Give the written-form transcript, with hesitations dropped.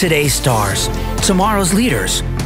Today's stars, tomorrow's leaders,